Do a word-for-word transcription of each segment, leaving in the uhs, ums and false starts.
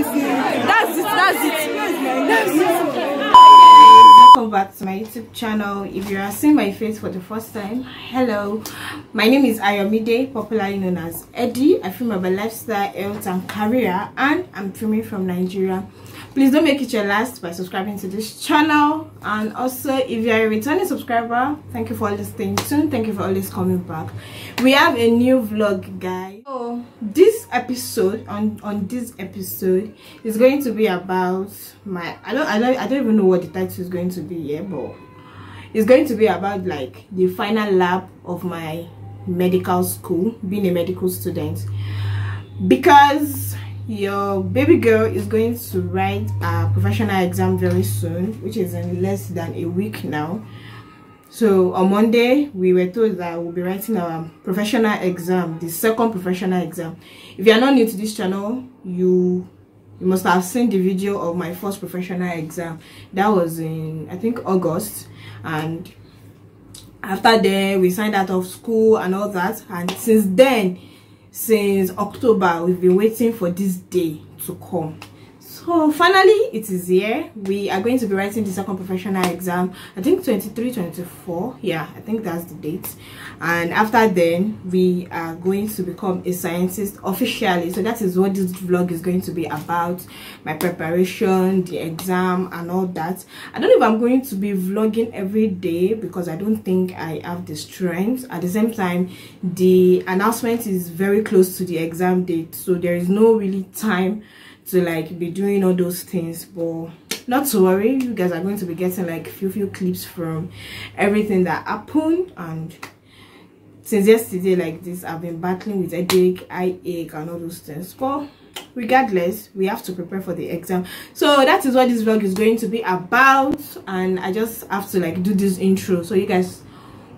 That's it, that's it. That's it. Welcome back to my YouTube channel. If you are seeing my face for the first time, hello. My name is Ayomide, popularly known as Eddie. I film about lifestyle, health and career, and I'm filming from Nigeria. Please don't make it your last by subscribing to this channel. And also, if you are a returning subscriber, thank you for always staying tuned. Thank you for always coming back. We have a new vlog, guys. So this episode on on this episode is going to be about my I don't I don't I don't even know what the title is going to be here, but it's going to be about like the final lap of my medical school, being a medical student, because your baby girl is going to write a professional exam very soon, which is in less than a week now. So on Monday we were told that we'll be writing our professional exam, the second professional exam. If you are not new to this channel, you you must have seen the video of my first professional exam. That was in, I think, August, and after then we signed out of school and all that, and since then, since October, we've been waiting for this day to come. So finally it is here. We are going to be writing the second professional exam, I think twenty-three twenty-four, yeah, I think that's the date. And after then we are going to become a scientist officially. So that is what this vlog is going to be about, my preparation, the exam and all that. I don't know if I'm going to be vlogging every day because I don't think I have the strength. At the same time, the announcement is very close to the exam date, so there is no really time to like be doing all those things. But not to worry, you guys are going to be getting like few few clips from everything that happened. And since yesterday, like this, I've been battling with headache, eye ache and all those things, but regardless, we have to prepare for the exam. So that is what this vlog is going to be about, and I just have to like do this intro so you guys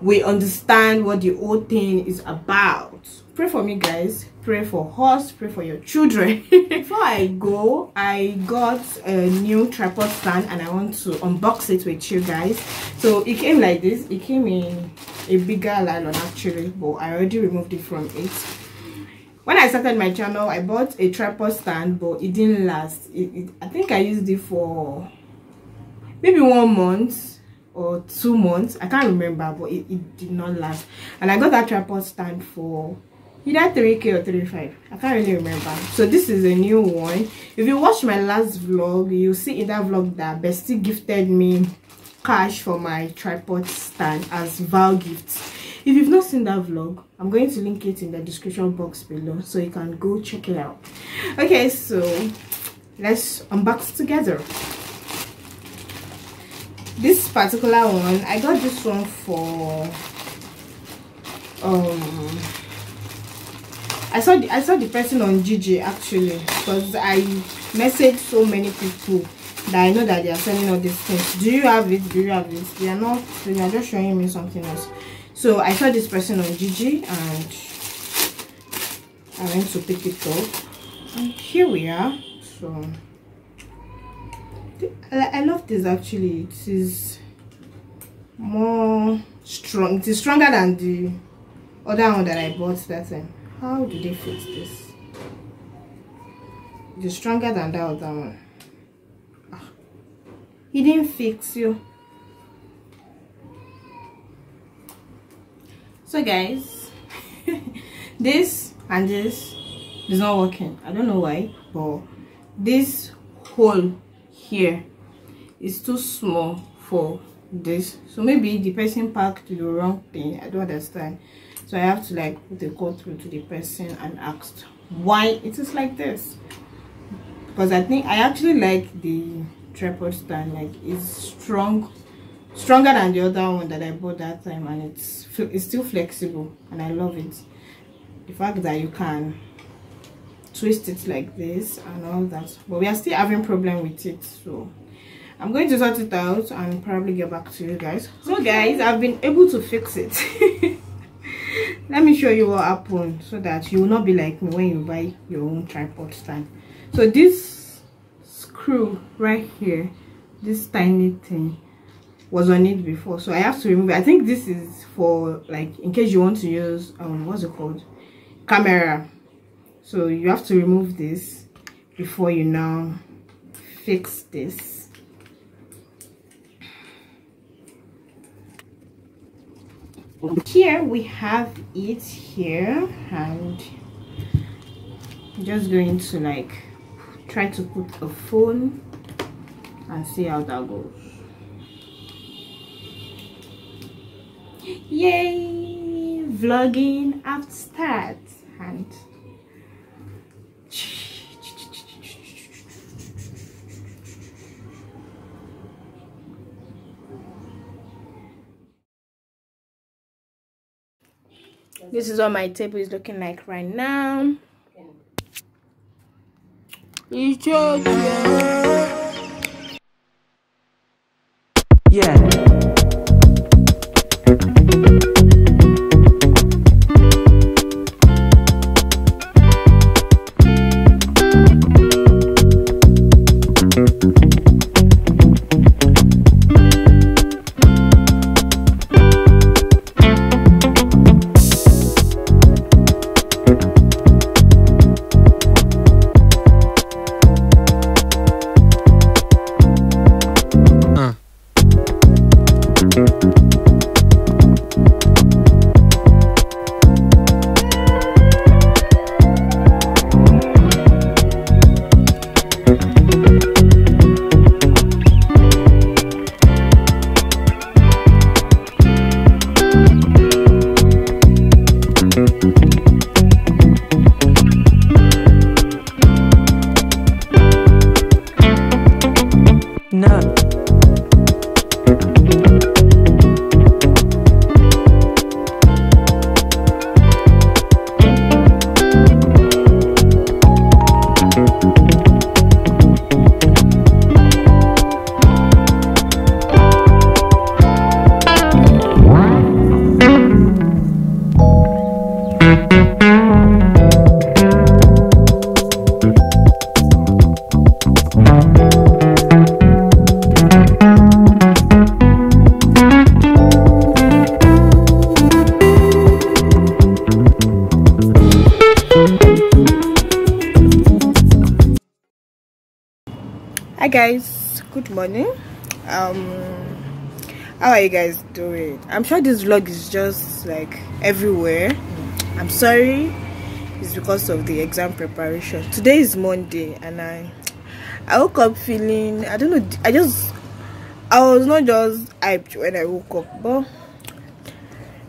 will understand what the whole thing is about. Pray for me, guys. Pray for us, pray for your children. Before I go, I got a new tripod stand and I want to unbox it with you guys. So it came like this. It came in a bigger nylon actually, but I already removed it from it. When I started my channel, I bought a tripod stand, but it didn't last. It, it, I think I used it for maybe one month or two months. I can't remember, but it, it did not last. And I got that tripod stand for either three K or three five, I can't really remember. So this is a new one. If you watch my last vlog, you'll see in that vlog that Bestie gifted me cash for my tripod stand as vow gifts. If you've not seen that vlog, I'm going to link it in the description box below so you can go check it out. Okay, so let's unbox together. This particular one, I got this one for um I saw the, I saw the person on Gigi actually, because I messaged so many people that I know that they are selling all these things. Do you have it? Do you have it? They are not. They are just showing me something else. So I saw this person on Gigi and I went to pick it up. And here we are. So I, I love this actually. It is more strong. It is stronger than the other one that I bought that time. How do they fix this? It is stronger than that other one. Ah, he didn't fix you. So guys, this and this is not working. I don't know why, but this hole here is too small for this. So maybe the person packed the wrong thing. I don't understand. So I have to like put a call through to the person and asked why it is like this, because I think I actually like the tripod stand. Like it's strong, stronger than the other one that I bought that time, and it's it's still flexible, and I love it. The fact that you can twist it like this and all that, but we are still having problem with it, so I'm going to sort it out and probably get back to you guys. So guys, I've been able to fix it. Let me show you what happened so that you will not be like me when you buy your own tripod stand. So this screw right here, this tiny thing was on it before, so I have to remove it. I think this is for like in case you want to use um what's it called, camera. So you have to remove this, before you now fix this. Here we have it here, and I'm just going to like try to put a phone and see how that goes. Yay, vlogging after start. And this is what my table is looking like right now. It's okay. Yeah. Hi guys, good morning. Um how are you guys doing? I'm sure this vlog is just like everywhere. I'm sorry, it's because of the exam preparation. Today is Monday and i i woke up feeling, I don't know, i just i was not just hyped when I woke up, but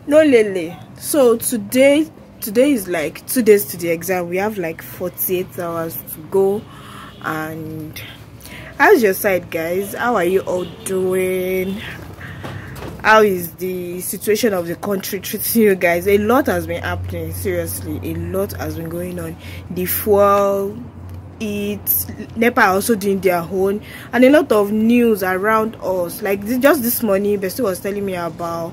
no lele. So today today is like two days to the exam. We have like forty-eight hours to go. And how's your side, guys? How are you all doing? How is the situation of the country treating you guys? A lot has been happening, seriously. A lot has been going on. The fuel, it's NEPA also doing their own, and a lot of news around us. Like this, just this morning, Bestu was telling me about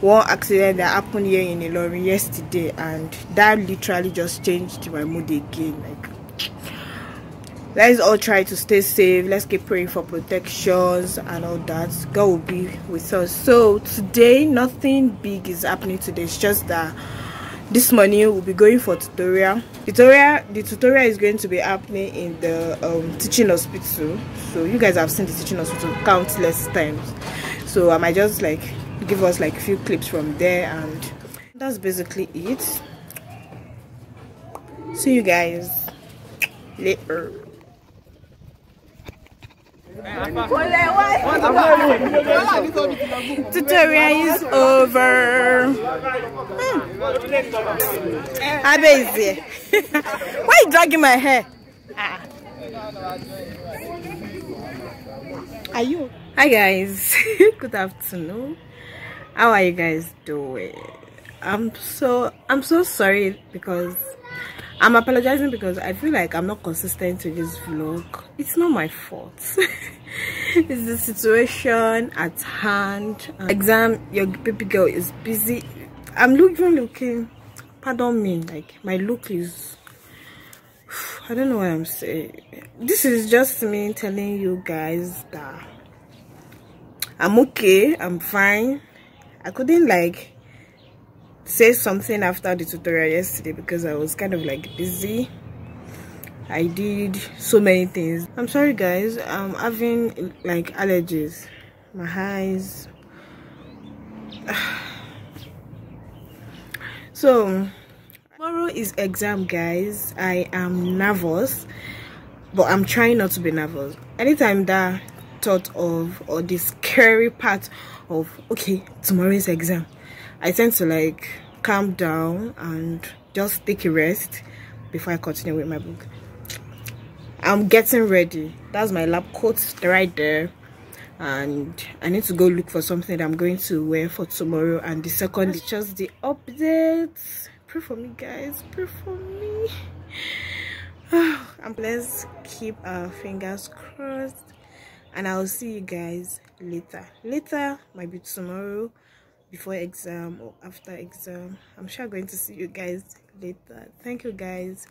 one accident that happened here in Ilorin yesterday, and that literally just changed my mood again. Like, let's all try to stay safe. Let's keep praying for protections and all that. God will be with us. So today nothing big is happening today. It's just that this morning we'll be going for tutorial. Tutorial the tutorial is going to be happening in the um, teaching hospital. So you guys have seen the teaching hospital countless times. So I might just like give us like a few clips from there, and that's basically it. See you guys later. Tutorial is over. Mm. Abezi. Why you dragging my hair? Ah. Are you? Hi guys. Good afternoon. How are you guys doing? I'm so I'm so sorry because I'm apologizing because I feel like I'm not consistent with this vlog. It's not my fault. It's the situation at hand. Um, exam, your baby girl is busy. I'm looking, looking. Pardon me, like my look is. I don't know what I'm saying. This is just me telling you guys that I'm okay. I'm fine. I couldn't like say something after the tutorial yesterday because I was kind of like busy. I did so many things. I'm sorry guys, I'm having like allergies, my eyes. So tomorrow is exam guys. I am nervous, but I'm trying not to be nervous. Anytime that thought of or the scary part of okay tomorrow is exam, I tend to like calm down and just take a rest before I continue with my book. I'm getting ready. That's my lab coat right there, and I need to go look for something that I'm going to wear for tomorrow. And the second is just the updates. Pray for me guys, pray for me. And let's keep our fingers crossed, and I'll see you guys later. Later might be tomorrow, before exam or after exam. I'm sure going to see you guys later. Thank you guys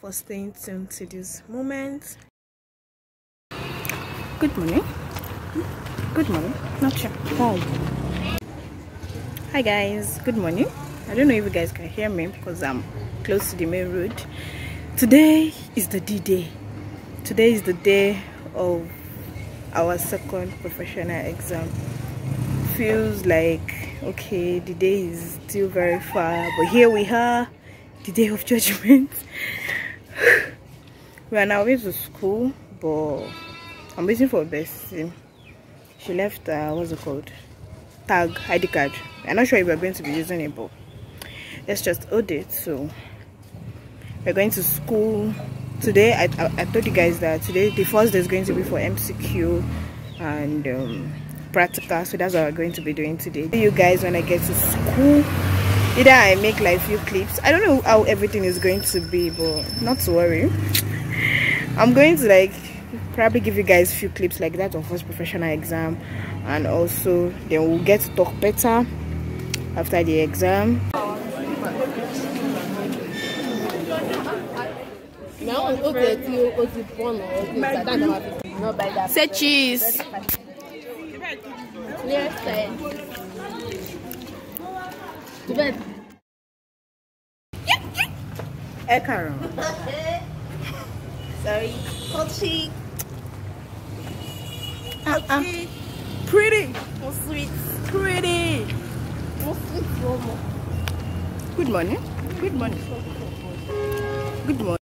for staying tuned to this moment. Good morning. Good morning. Not sure. Hi. Hi guys. Good morning. I don't know if you guys can hear me because I'm close to the main road. Today is the D-Day. Today is the day of our second professional exam. Feels like okay, the day is still very far, but here we are, the day of judgment. We are now way to school, but I'm waiting for Bessie. She left uh what's it called, tag I D card. I'm not sure if we're going to be using it, but let's just hold it. So we're going to school today. I, I, I told you guys that today the first day is going to be for M C Q and um practical, so that's what we're going to be doing today. See you guys when I get to school. Either I make like few clips, I don't know how everything is going to be, but not to worry, I'm going to like probably give you guys few clips like that of first professional exam, and also then we'll get to talk better after the exam. Say cheese. Sorry, Kochi. Uh, uh. Pretty. Oh, sweet. Pretty. Oh, sweet. Good morning. Good morning. Good morning.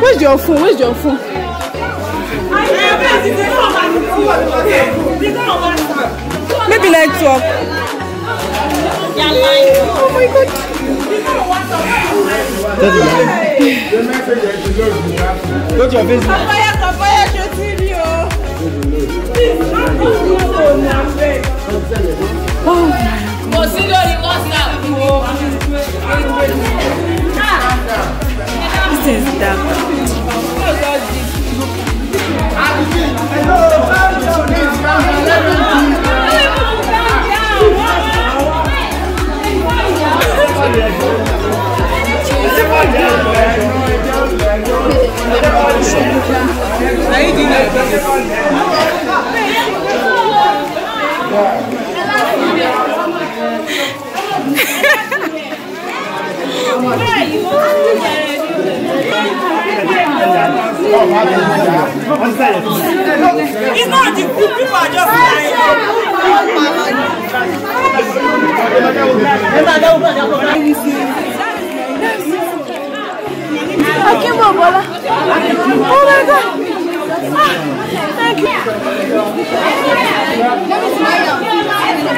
Where's your phone? Where's your phone? Maybe like talk. Oh my god. What's your business? This is dark. It's not the good people are just lying. Thank you.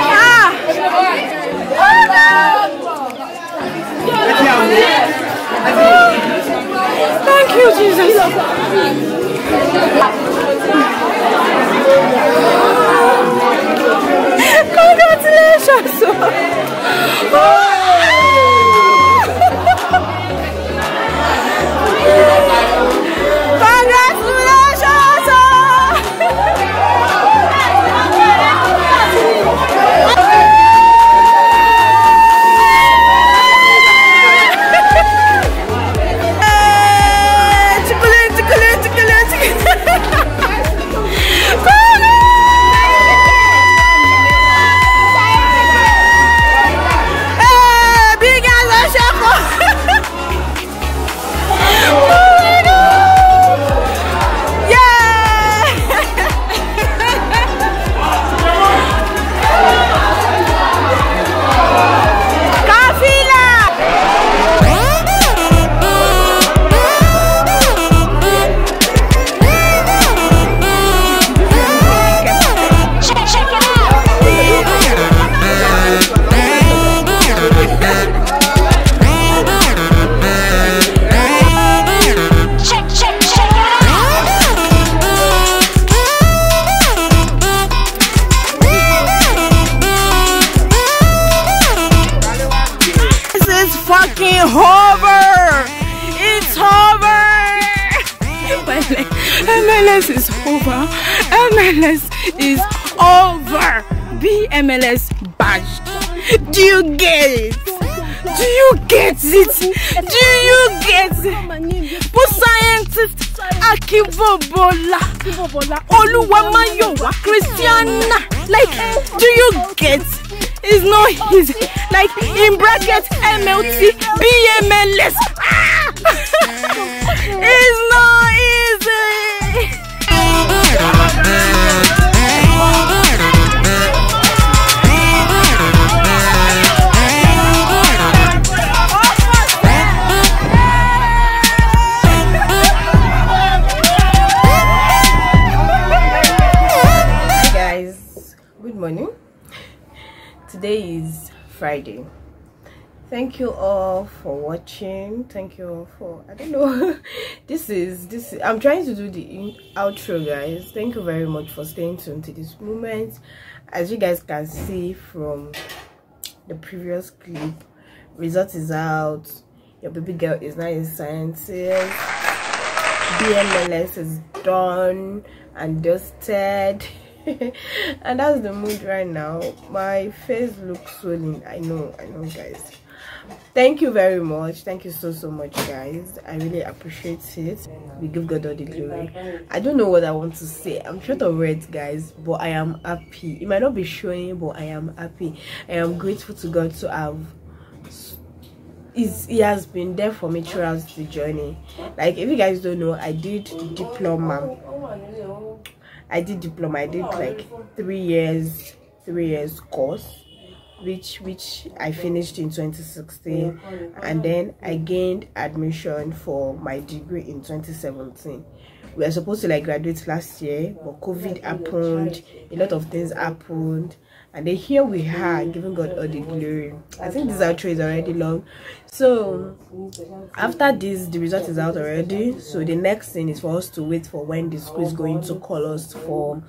Ah. Oh, thank you, Jesus. Congratulations. fucking over. It's over. M L S is over. M L S is over. B M L S badged. Do you get it? Do you get it? Do you get it? For scientists, Akivo Bola, Oluwamayowa, Christiana. Like, do you get it? It's not his. Like, in brackets, M L T, B M L S. Ah! It's not easy. Hi guys, good morning. Today is Friday. Thank you all for watching. Thank you all for, I don't know. this is this is, I'm trying to do the outro, guys. Thank you very much for staying tuned to this moment. As you guys can see from the previous clip, result is out. Your baby girl is now in sciences. B M L S is done and dusted. And that's the mood right now. My face looks swollen. I know, I know, guys. Thank you very much. Thank you so, so much, guys. I really appreciate it. We give God all the glory. I don't know what I want to say. I'm short of words, guys, but I am happy. It might not be showing, but I am happy. I am grateful to God to have... It's, he has been there for me throughout the journey. Like, if you guys don't know, I did diploma. I did diploma. I did like three years, three years course, which which I finished in twenty sixteen, and then I gained admission for my degree in twenty seventeen. We were supposed to like graduate last year, but COVID happened. A lot of things happened, and then here we are, giving God all the glory. I think this outro is already long, so after this, the result is out already. So the next thing is for us to wait for when the school is going to call us for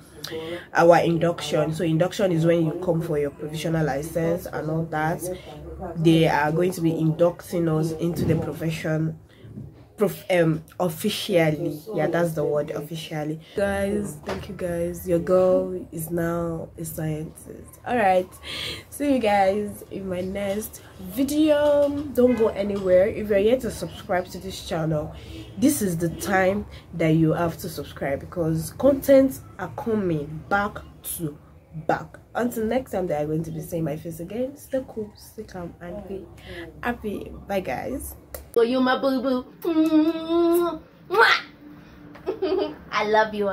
our induction. So induction is when you come for your provisional license and all that. They are going to be inducting us into the profession. Um, officially, yeah, that's the word, officially. Guys, thank you guys. Your girl is now a scientist. All right, see you guys in my next video. Don't go anywhere. If you're yet to subscribe to this channel, this is the time that you have to subscribe, because contents are coming back to back. Until next time that I'm going to be seeing my face again, stay cool, stay calm, and be happy. Bye guys. So you my boo boo. I love you.